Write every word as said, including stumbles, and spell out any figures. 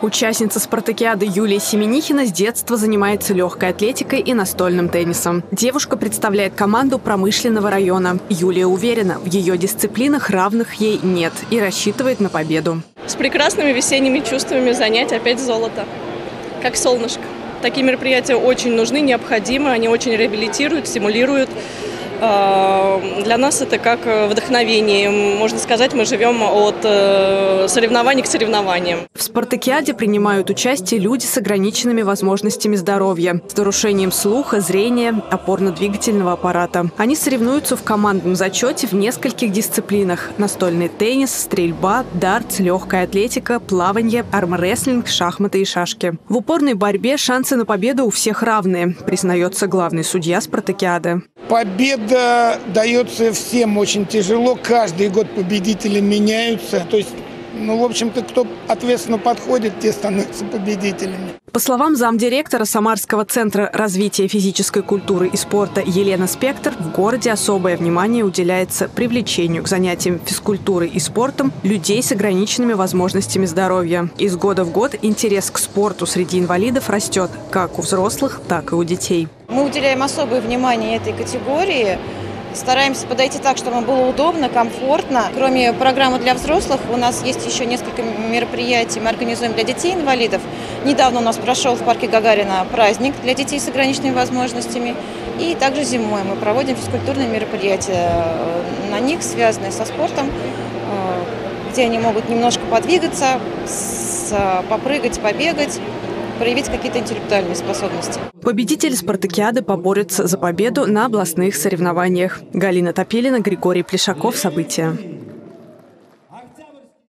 Участница спартакиады Юлия Семенихина с детства занимается легкой атлетикой и настольным теннисом. Девушка представляет команду промышленного района. Юлия уверена, в ее дисциплинах равных ей нет и рассчитывает на победу. С прекрасными весенними чувствами занять опять золото, как солнышко. Такие мероприятия очень нужны, необходимы, они очень реабилитируют, стимулируют. Для нас это как вдохновение. Можно сказать, мы живем от соревнований к соревнованиям. В спартакиаде принимают участие люди с ограниченными возможностями здоровья, с нарушением слуха, зрения, опорно-двигательного аппарата. Они соревнуются в командном зачете в нескольких дисциплинах: настольный теннис, стрельба, дартс, легкая атлетика, плавание, армрестлинг, шахматы и шашки. В упорной борьбе шансы на победу у всех равные, признается главный судья спартакиады. Победа дается всем очень тяжело. Каждый год победители меняются. То есть, ну, в общем-то, кто ответственно подходит, те становятся победителями. По словам замдиректора Самарского центра развития физической культуры и спорта Елены Спектор, в городе особое внимание уделяется привлечению к занятиям физкультурой и спортом людей с ограниченными возможностями здоровья. Из года в год интерес к спорту среди инвалидов растет как у взрослых, так и у детей. Мы уделяем особое внимание этой категории. Стараемся подойти так, чтобы было удобно, комфортно. Кроме программы для взрослых, у нас есть еще несколько мероприятий. Мы организуем для детей-инвалидов. Недавно у нас прошел в парке Гагарина праздник для детей с ограниченными возможностями. И также зимой мы проводим физкультурные мероприятия. На них связанные со спортом, где они могут немножко подвигаться, попрыгать, побегать, проявить какие-то интеллектуальные способности. Победители спартакиады поборются за победу на областных соревнованиях. Галина Топилина, Григорий Плешаков. События.